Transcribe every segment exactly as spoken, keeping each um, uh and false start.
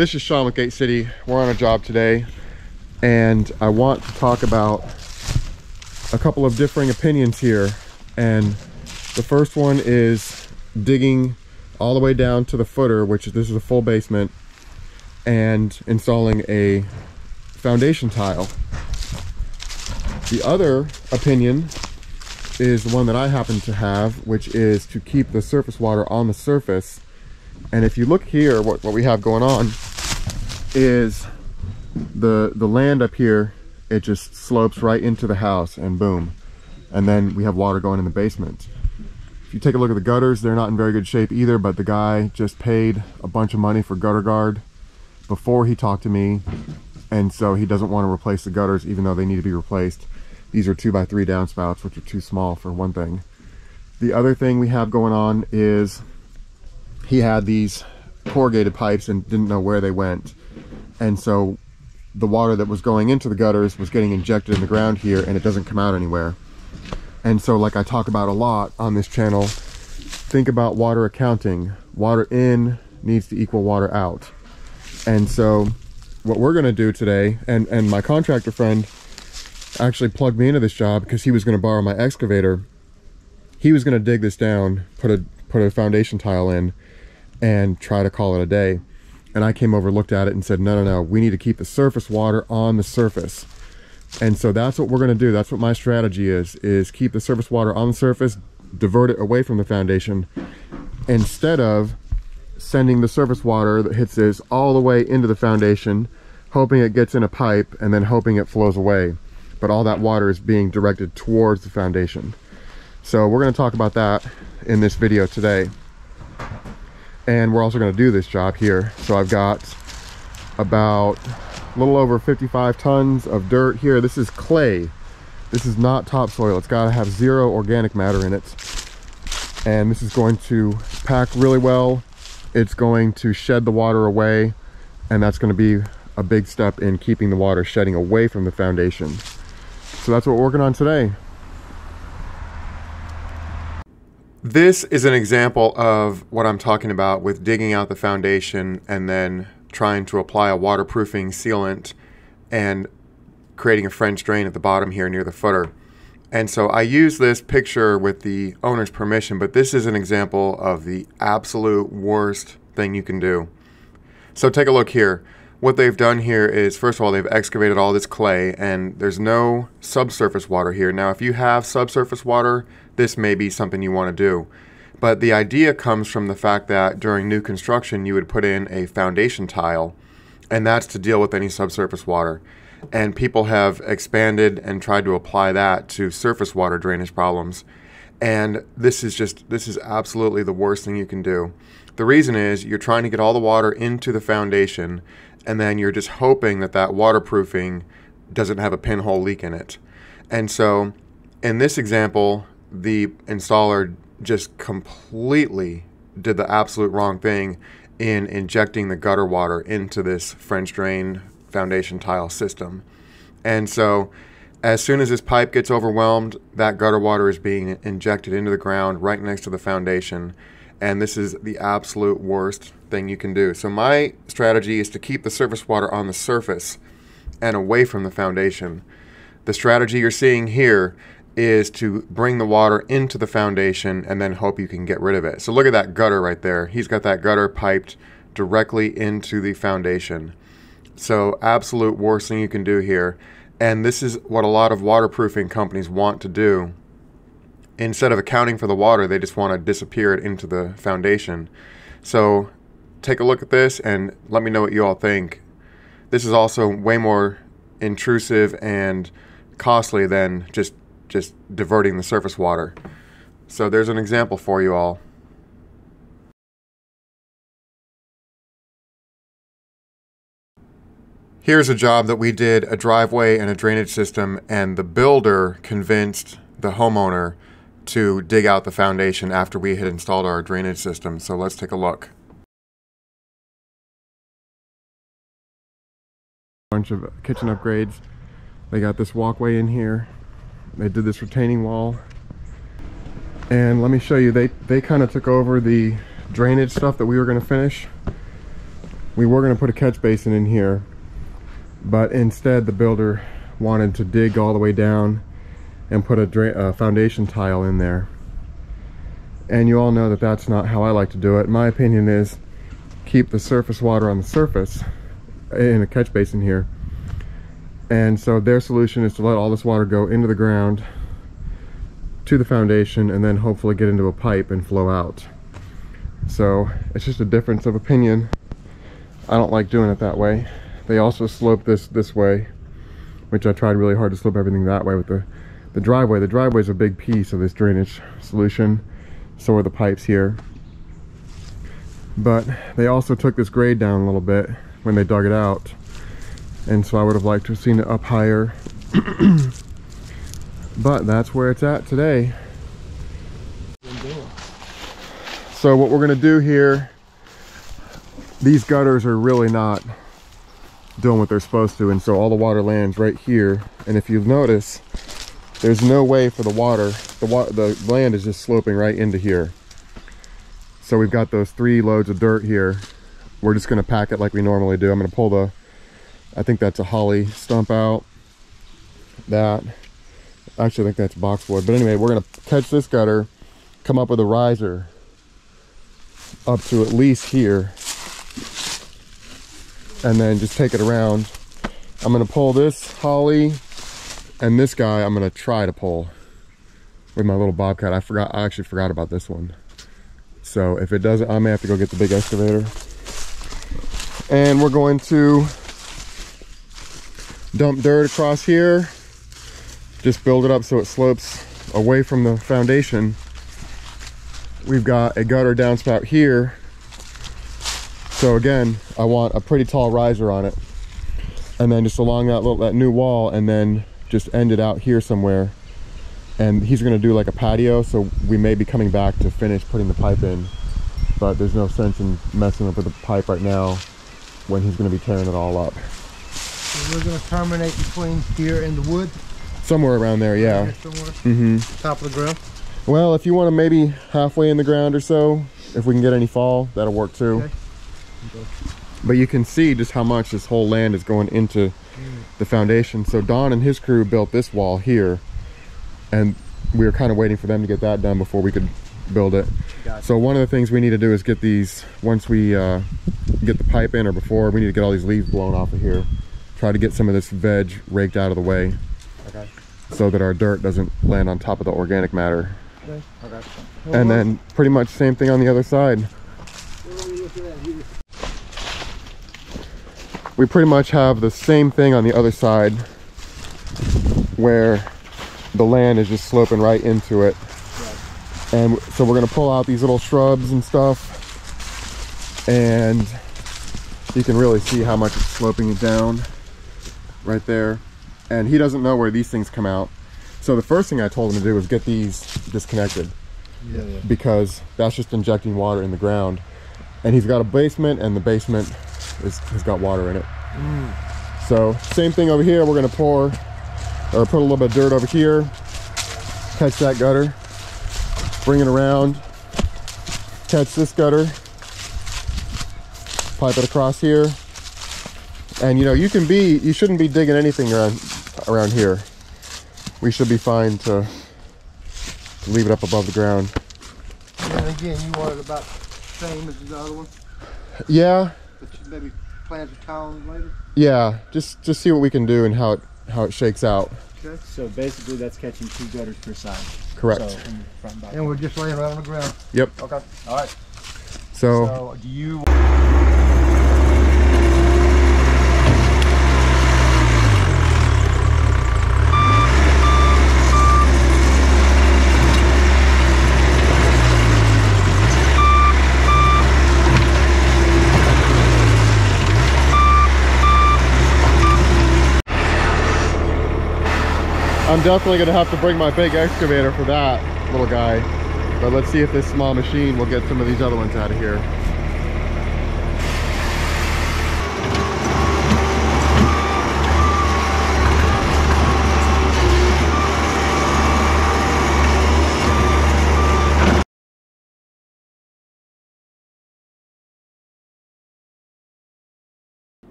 This is Sean with Gate City. We're on a job today, and I want to talk about a couple of differing opinions here. And the first one is digging all the way down to the footer, which this is a full basement, and installing a foundation tile. The other opinion is the one that I happen to have, which is to keep the surface water on the surface. And if you look here, what, what we have going on is the the land up here, it just slopes right into the house and boom. And then we have water going in the basement. If you take a look at the gutters, they're not in very good shape either, but the guy just paid a bunch of money for gutter guard before he talked to me. And so he doesn't want to replace the gutters, even though they need to be replaced. These are two by three downspouts, which are too small for one thing. The other thing we have going on is he had these corrugated pipes and didn't know where they went. And so the water that was going into the gutters was getting injected in the ground here, and it doesn't come out anywhere. And so, like I talk about a lot on this channel, think about water accounting. Water in needs to equal water out. And so what we're gonna do today, and, and my contractor friend actually plugged me into this job because he was gonna borrow my excavator. He was gonna dig this down, put a, put a foundation tile in, and try to call it a day. And I came over, looked at it and said, no, no, no, we need to keep the surface water on the surface. And so that's what we're gonna do. That's what my strategy is, is keep the surface water on the surface, divert it away from the foundation, instead of sending the surface water that hits this all the way into the foundation, hoping it gets in a pipe and then hoping it flows away. But all that water is being directed towards the foundation. So we're gonna talk about that in this video today. And we're also gonna do this job here. So I've got about a little over fifty-five tons of dirt here. This is clay. This is not topsoil. It's gotta have zero organic matter in it. And this is going to pack really well. It's going to shed the water away, and that's gonna be a big step in keeping the water shedding away from the foundation. So that's what we're working on today. This is an example of what I'm talking about with digging out the foundation and then trying to apply a waterproofing sealant and creating a French drain at the bottom here near the footer. And so I use this picture with the owner's permission, but this is an example of the absolute worst thing you can do. So take a look here. What they've done here is, first of all, they've excavated all this clay, and there's no subsurface water here. Now, if you have subsurface water, this may be something you want to do. But the idea comes from the fact that during new construction, you would put in a foundation tile, and that's to deal with any subsurface water. And people have expanded and tried to apply that to surface water drainage problems. And this is just, this is absolutely the worst thing you can do. The reason is you're trying to get all the water into the foundation, and then you're just hoping that that waterproofing doesn't have a pinhole leak in it. And so in this example, the installer just completely did the absolute wrong thing in injecting the gutter water into this French drain foundation tile system. And so as soon as this pipe gets overwhelmed, that gutter water is being injected into the ground right next to the foundation. And this is the absolute worst thing you can do. So my strategy is to keep the surface water on the surface and away from the foundation. The strategy you're seeing here is to bring the water into the foundation and then hope you can get rid of it. So look at that gutter right there. He's got that gutter piped directly into the foundation. So absolute worst thing you can do here. And this is what a lot of waterproofing companies want to do. Instead of accounting for the water, they just want to disappear it into the foundation. So take a look at this and let me know what you all think. This is also way more intrusive and costly than just, just diverting the surface water. So there's an example for you all. Here's a job that we did, a driveway and a drainage system, and the builder convinced the homeowner to dig out the foundation after we had installed our drainage system. So let's take a look. Bunch of kitchen upgrades. They got this walkway in here. They did this retaining wall. And let me show you, they, they kind of took over the drainage stuff that we were going to finish. We were going to put a catch basin in here, but instead the builder wanted to dig all the way down and put a dra uh, foundation tile in there. And you all know that that's not how I like to do it. My opinion is keep the surface water on the surface in a catch basin here. And so their solution is to let all this water go into the ground to the foundation and then hopefully get into a pipe and flow out. So it's just a difference of opinion. I don't like doing it that way. They also slope this this way, which I tried really hard to slope everything that way with the, the driveway. The driveway is a big piece of this drainage solution. So are the pipes here. But they also took this grade down a little bit when they dug it out. And so I would have liked to have seen it up higher. But that's where it's at today. So what we're gonna do here, these gutters are really not doing what they're supposed to. And so all the water lands right here. And if you've noticed, there's no way for the water, the, wa the land is just sloping right into here. So we've got those three loads of dirt here. We're just gonna pack it like we normally do. I'm gonna pull the, I think that's a holly stump out. That, actually I think that's boxwood. But anyway, we're gonna catch this gutter, come up with a riser up to at least here, and then just take it around. I'm gonna pull this holly, and this guy I'm gonna try to pull with my little bobcat. I forgot, I actually forgot about this one. So if it doesn't, I may have to go get the big excavator. And we're going to dump dirt across here. Just build it up so it slopes away from the foundation. We've got a gutter downspout here. So again, I want a pretty tall riser on it. And then just along that little, that new wall, and then just end it out here somewhere. And he's gonna do like a patio, so we may be coming back to finish putting the pipe in, but there's no sense in messing up with the pipe right now when he's gonna be tearing it all up. So we're gonna terminate between here and the wood? Somewhere around there, yeah. Right here somewhere? Mm-hmm. Top of the ground? Well, if you wanna maybe halfway in the ground or so, if we can get any fall, that'll work too. Okay. Okay. But you can see just how much this whole land is going into the foundation. So Don and his crew built this wall here, and we were kind of waiting for them to get that done before we could build it. Gotcha. So one of the things we need to do is get these, once we uh, get the pipe in or before, we need to get all these leaves blown off of here. Try to get some of this veg raked out of the way. Okay. So that our dirt doesn't land on top of the organic matter. Okay. Okay. And then pretty much same thing on the other side. We pretty much have the same thing on the other side where the land is just sloping right into it. Right. And so we're gonna pull out these little shrubs and stuff, and you can really see how much it's sloping it down right there. And he doesn't know where these things come out. So the first thing I told him to do was get these disconnected. Yeah, yeah. Because that's just injecting water in the ground. And he's got a basement, and the basement It's, it's got water in it. Mm. So same thing over here. We're gonna pour or put a little bit of dirt over here, catch that gutter, bring it around, catch this gutter, pipe it across here. And you know, you can be, you shouldn't be digging anything around around here. We should be fine to, to leave it up above the ground. And again, you want it about the same as the other one? Yeah. Maybe plant a column later? Yeah, just just see what we can do and how it how it shakes out. Okay. So basically that's catching two gutters per side. Correct. So from front and back. And we're just laying right on the ground. Yep. Okay. All right. So, so do you I'm definitely gonna have to bring my big excavator for that little guy. But let's see if this small machine will get some of these other ones out of here.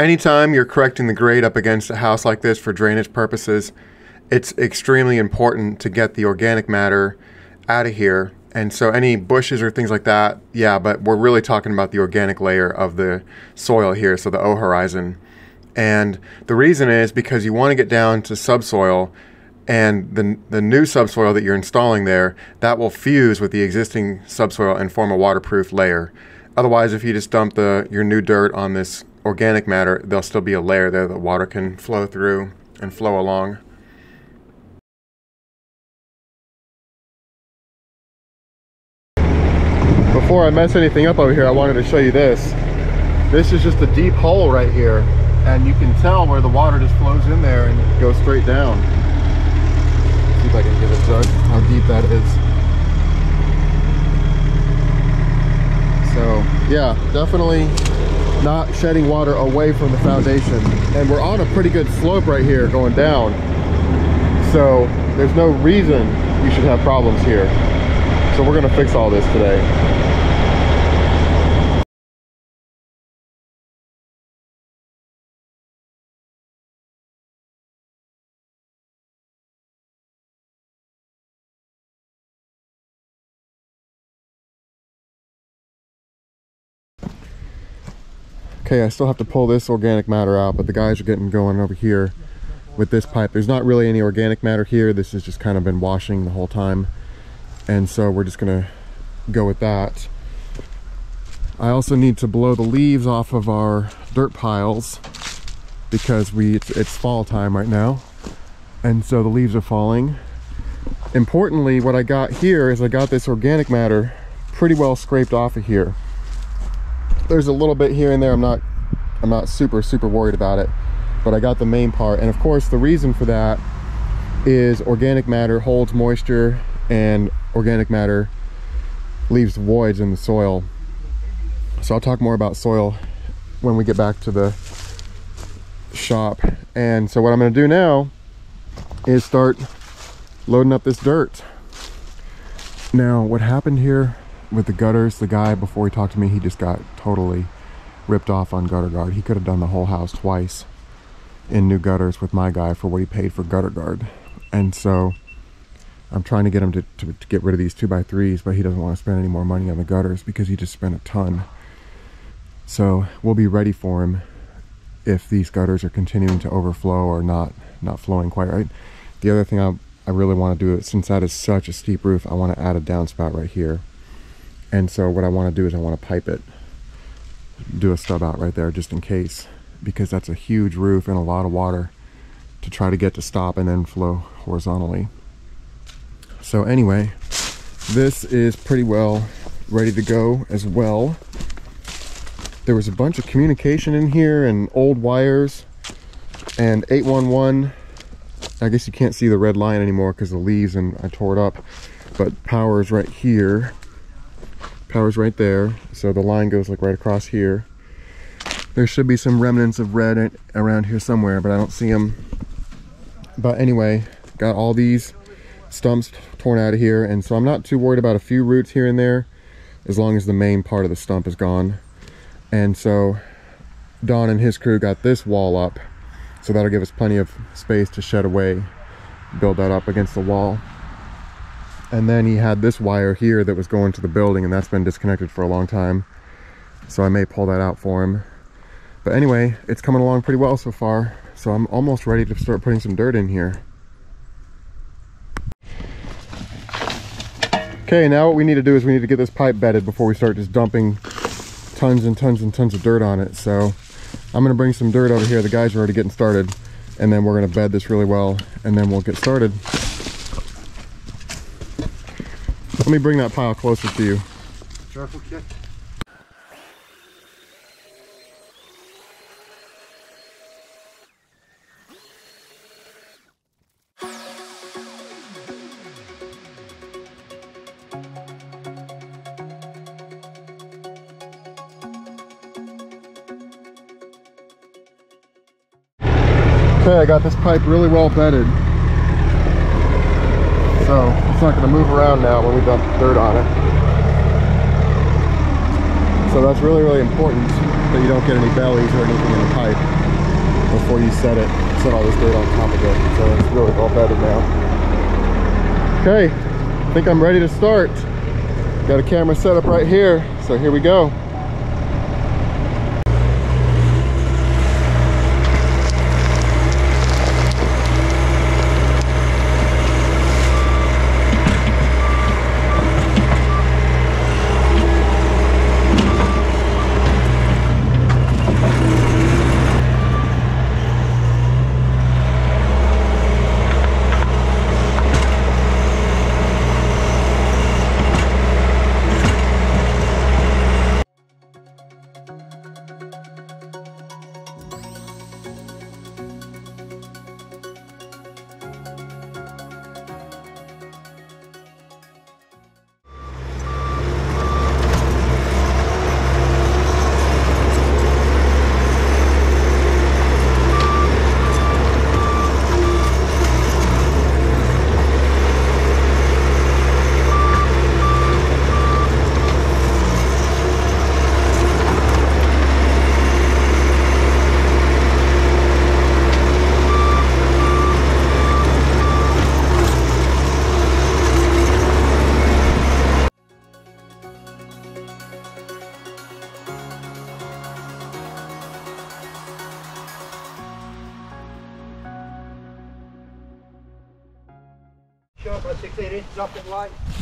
Anytime you're correcting the grade up against a house like this for drainage purposes, it's extremely important to get the organic matter out of here. And so any bushes or things like that, yeah, but we're really talking about the organic layer of the soil here, so the O horizon. And the reason is because you want to get down to subsoil, and the, the new subsoil that you're installing there, that will fuse with the existing subsoil and form a waterproof layer. Otherwise, if you just dump the, your new dirt on this organic matter, there'll still be a layer there that water can flow through and flow along. Before I mess anything up over here, I wanted to show you this. This is just a deep hole right here, and you can tell where the water just flows in there and goes straight down. See if I can get a judge how deep that is. So yeah, definitely not shedding water away from the foundation. And we're on a pretty good slope right here going down. So there's no reason you should have problems here. So we're gonna fix all this today. Okay, I still have to pull this organic matter out, but the guys are getting going over here with this pipe. There's not really any organic matter here. This has just kind of been washing the whole time. And so we're just gonna go with that. I also need to blow the leaves off of our dirt piles because we it's, it's fall time right now. And so the leaves are falling. Importantly, what I got here is I got this organic matter pretty well scraped off of here. There's a little bit here and there. I'm not I'm not super super worried about it, but I got the main part. And of course the reason for that is organic matter holds moisture, and organic matter leaves voids in the soil. So I'll talk more about soil when we get back to the shop. And so what I'm going to do now is start loading up this dirt. Now what happened here with the gutters, the guy before he talked to me, he just got totally ripped off on gutter guard. He could have done the whole house twice in new gutters with my guy for what he paid for gutter guard. And so I'm trying to get him to, to, to get rid of these two by threes, but he doesn't want to spend any more money on the gutters because he just spent a ton. So we'll be ready for him if these gutters are continuing to overflow or not, not flowing quite right. The other thing I, I really want to do is, since that is such a steep roof, I want to add a downspout right here. And so what I want to do is I want to pipe it, do a stub out right there just in case, because that's a huge roof and a lot of water to try to get to stop and then flow horizontally. So anyway, this is pretty well ready to go as well. There was a bunch of communication in here and old wires and eight one one. I guess you can't see the red line anymore because the leaves and I tore it up, but power is right here. Power's right there, so the line goes like right across here. There should be some remnants of red around here somewhere, but I don't see them. But anyway, got all these stumps torn out of here, and so I'm not too worried about a few roots here and there as long as the main part of the stump is gone. And so Don and his crew got this wall up, so that'll give us plenty of space to shed away, build that up against the wall. And then he had this wire here that was going to the building, and that's been disconnected for a long time. So I may pull that out for him. But anyway, it's coming along pretty well so far. So I'm almost ready to start putting some dirt in here. Okay, now what we need to do is we need to get this pipe bedded before we start just dumping tons and tons and tons of dirt on it. So I'm gonna bring some dirt over here. The guys are already getting started. And then we're gonna bed this really well, and then we'll get started. Let me bring that pile closer to you. Careful, kid. Okay, I got this pipe really well bedded. So it's not going to move around now when we dump dirt on it. So that's really, really important that you don't get any bellies or anything in the pipe before you set it, set all this dirt on top of it. So it's really all bedded now. Okay, I think I'm ready to start. Got a camera set up right here, so here we go.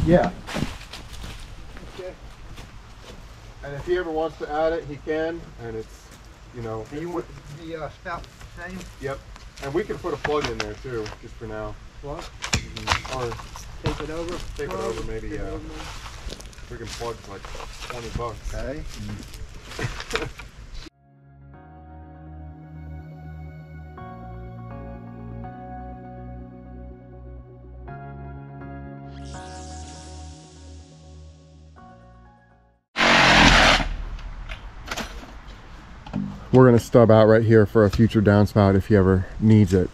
Yeah. Okay. And if he ever wants to add it, he can, and it's, you know. Do you want the uh, spout the same? Yep. And we can put a plug in there too, just for now. Plug? Mm-hmm. Or tape it over. Tape plug, it over, maybe. Yeah. Uh, freaking plug's like twenty bucks. Okay. Mm-hmm. We're going to stub out right here for a future downspout if he ever needs it.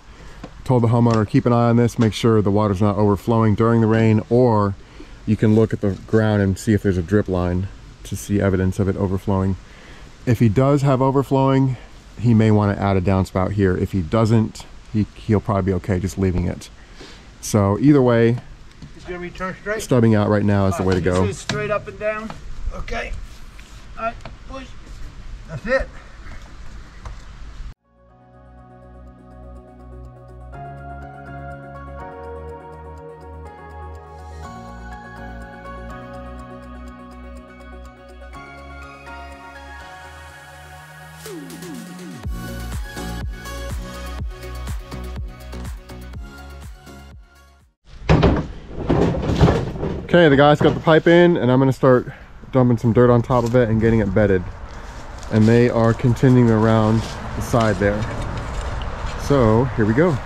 Told the homeowner, keep an eye on this, make sure the water's not overflowing during the rain, or you can look at the ground and see if there's a drip line to see evidence of it overflowing. If he does have overflowing, he may want to add a downspout here. If he doesn't, he, he'll probably be okay just leaving it. So either way, it's going to return straight. Stubbing out right now is the way to go. Straight up and down. Okay. All right, push. That's it. Okay, the guy's got the pipe in, and I'm gonna start dumping some dirt on top of it and getting it bedded. And they are continuing around the side there. So here we go.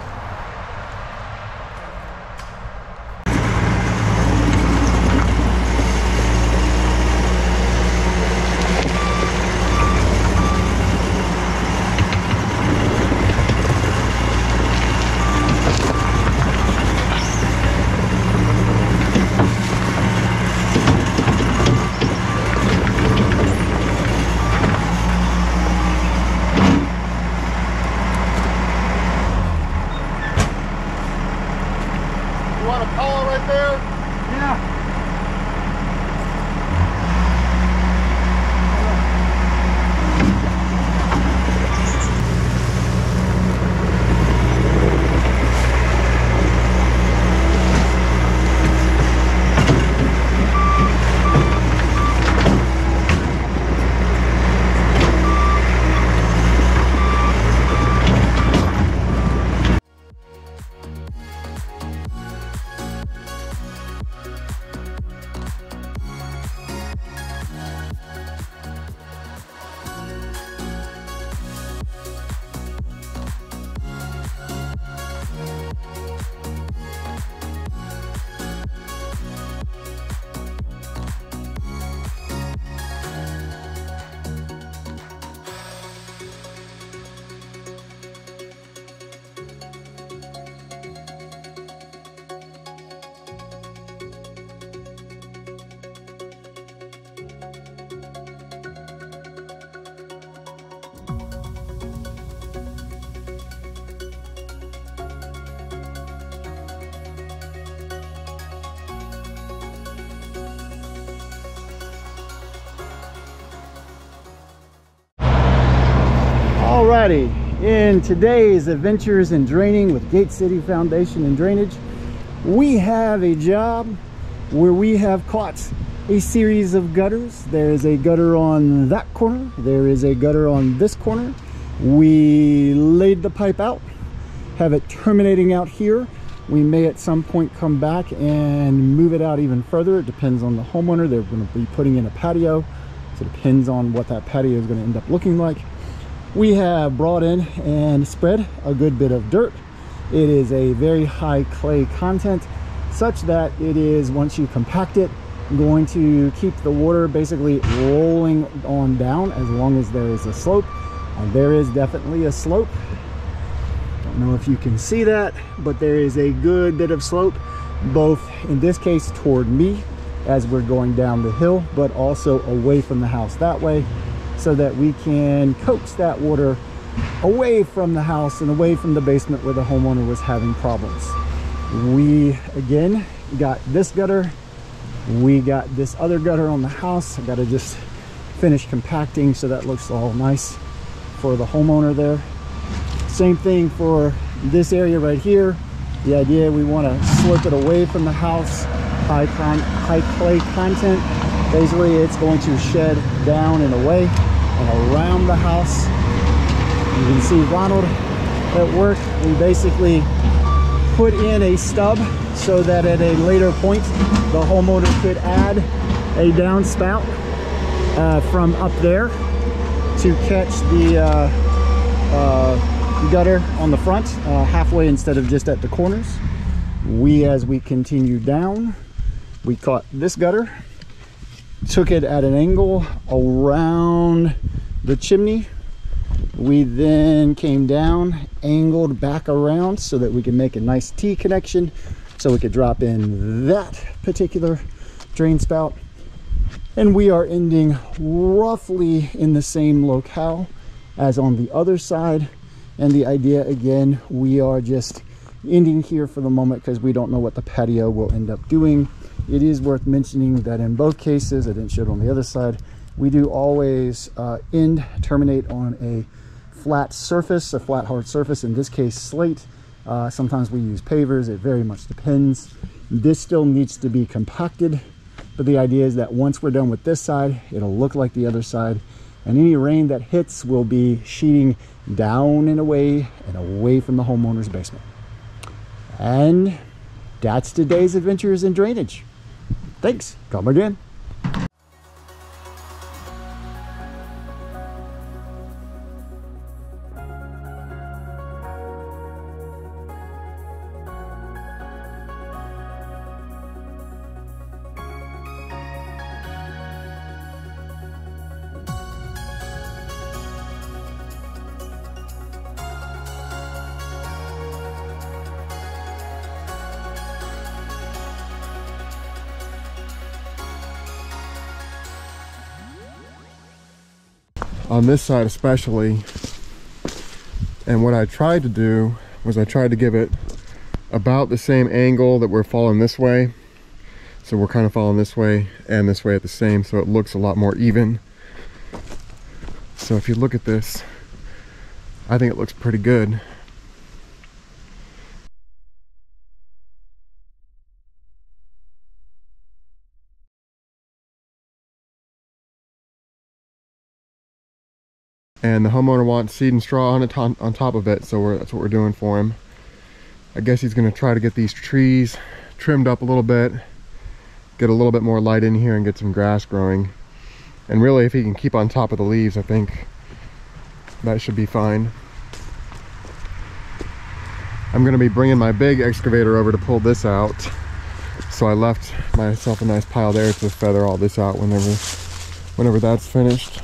Alrighty, in today's Adventures in Draining with Gate City Foundation and Drainage, we have a job where we have caught a series of gutters. There is a gutter on that corner. There is a gutter on this corner. We laid the pipe out, have it terminating out here. We may at some point come back and move it out even further. It depends on the homeowner. They're going to be putting in a patio, so it depends on what that patio is going to end up looking like. We have brought in and spread a good bit of dirt. It is a very high clay content, such that it is, once you compact it, going to keep the water basically rolling on down as long as there is a slope. And there is definitely a slope. Don't know if you can see that, but there is a good bit of slope, both in this case toward me as we're going down the hill, but also away from the house that way, so that we can coax that water away from the house and away from the basement where the homeowner was having problems. We, again, got this gutter. We got this other gutter on the house. I gotta just finish compacting, so that looks all nice for the homeowner there. Same thing for this area right here. The idea, we wanna slope it away from the house, high, con high clay content. Basically, it's going to shed down and away and around the house. You can see Ronald at work. We basically put in a stub so that at a later point, the homeowner could add a downspout uh, from up there to catch the uh, uh, gutter on the front uh, halfway instead of just at the corners. We, as we continue down, we caught this gutter, took it at an angle around the chimney. We then came down, angled back around so that we could make a nice T connection, so we could drop in that particular drain spout. And we are ending roughly in the same locale as on the other side. And the idea, again, we are just ending here for the moment because we don't know what the patio will end up doing. It is worth mentioning that in both cases, I didn't show it on the other side, we do always uh, end, terminate on a flat surface, a flat hard surface, in this case slate. Uh, sometimes we use pavers, it very much depends. This still needs to be compacted, but the idea is that once we're done with this side, it'll look like the other side, and any rain that hits will be sheeting down and away and away from the homeowner's basement. And that's today's Adventures in Drainage. Thanks, come again. On this side especially, and what I tried to do was I tried to give it about the same angle that we're following this way, so we're kind of following this way and this way at the same, so it looks a lot more even. So if you look at this, I think it looks pretty good. And the homeowner wants seed and straw on, it, on, on top of it, so we're, that's what we're doing for him. I guess he's going to try to get these trees trimmed up a little bit, get a little bit more light in here, and get some grass growing. And really, if he can keep on top of the leaves, I think that should be fine. I'm going to be bringing my big excavator over to pull this out. So I left myself a nice pile there to feather all this out whenever, whenever that's finished.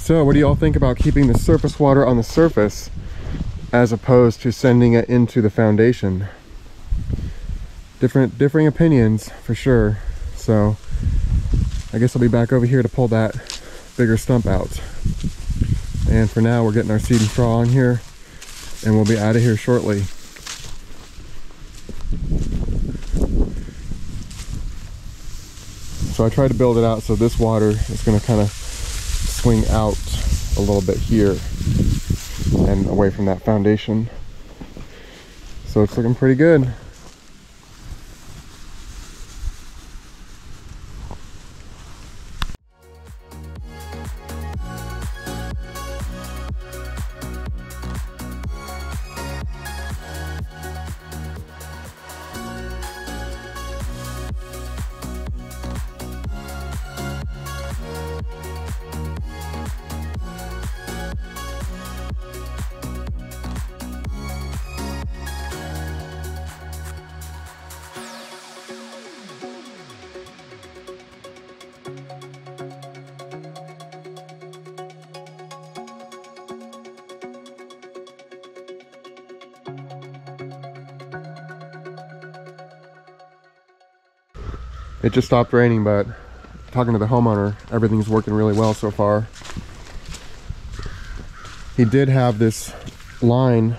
So what do y'all think about keeping the surface water on the surface as opposed to sending it into the foundation? Different, differing opinions for sure. So I guess I'll be back over here to pull that bigger stump out. And for now, we're getting our seed and straw on here, and we'll be out of here shortly. So I tried to build it out so this water is going to kind of swing out a little bit here and away from that foundation. So it's looking pretty good. It just stopped raining, but talking to the homeowner, everything's working really well so far. He did have this line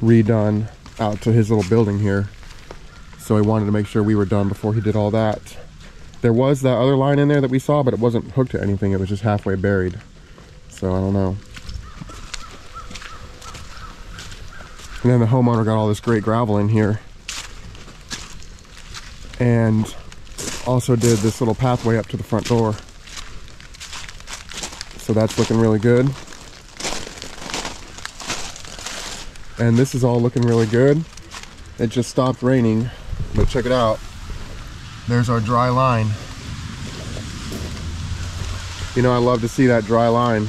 redone out to his little building here, so he wanted to make sure we were done before he did all that. There was that other line in there that we saw, but it wasn't hooked to anything. It was just halfway buried, so I don't know. And then the homeowner got all this great gravel in here, and also did this little pathway up to the front door, so that's looking really good. And this is all looking really good. It just stopped raining, but check it out, there's our dry line. You know, I love to see that dry line.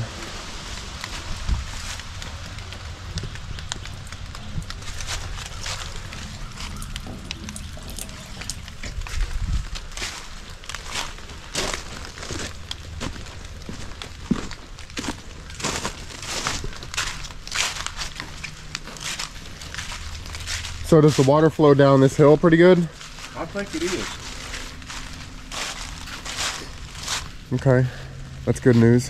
So does the water flow down this hill pretty good? I think it is. Okay, that's good news.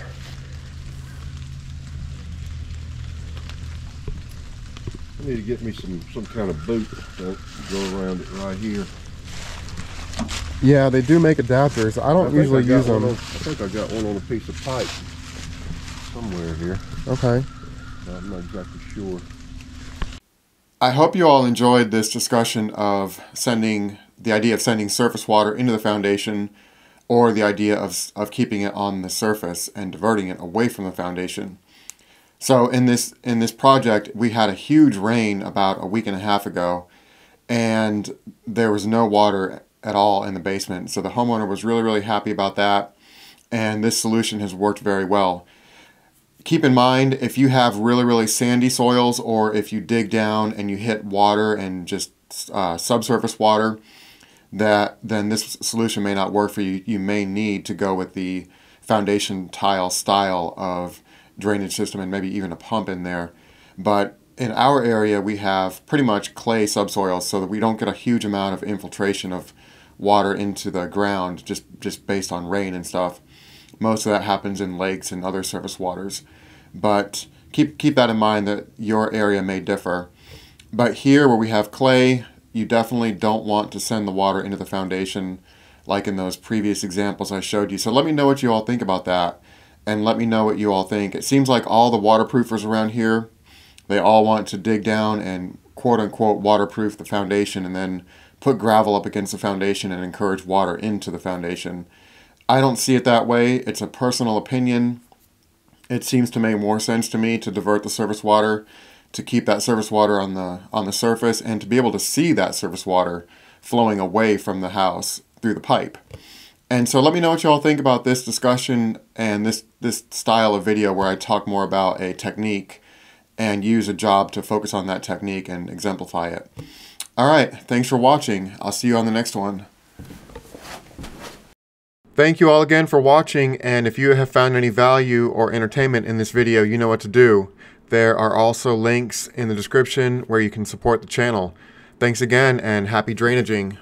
I need to get me some, some kind of boot to go around it right here. Yeah, they do make adapters. I don't I usually I use them. On, I think I got one on a piece of pipe somewhere here. Okay. I'm not exactly sure. I hope you all enjoyed this discussion of sending the idea of sending surface water into the foundation, or the idea of, of keeping it on the surface and diverting it away from the foundation. So in this, in this project, we had a huge rain about a week and a half ago, and there was no water at all in the basement. So the homeowner was really, really happy about that, and this solution has worked very well. Keep in mind, if you have really, really sandy soils, or if you dig down and you hit water and just uh, subsurface water, that then this solution may not work for you. You may need to go with the foundation tile style of drainage system, and maybe even a pump in there. But in our area, we have pretty much clay subsoil, so that we don't get a huge amount of infiltration of water into the ground just, just based on rain and stuff. Most of that happens in lakes and other surface waters, but keep keep that in mind that your area may differ. But here where we have clay, you definitely don't want to send the water into the foundation like in those previous examples I showed you. So let me know what you all think about that, and let me know what you all think. It seems like all the waterproofers around here, they all want to dig down and quote-unquote waterproof the foundation and then put gravel up against the foundation and encourage water into the foundation. I don't see it that way. It's a personal opinion. It seems to make more sense to me to divert the surface water, to keep that surface water on the on the surface, and to be able to see that surface water flowing away from the house through the pipe. And so let me know what you all think about this discussion and this, this style of video where I talk more about a technique and use a job to focus on that technique and exemplify it. All right, thanks for watching. I'll see you on the next one. Thank you all again for watching, and if you have found any value or entertainment in this video, you know what to do. There are also links in the description where you can support the channel. Thanks again, and happy drainaging!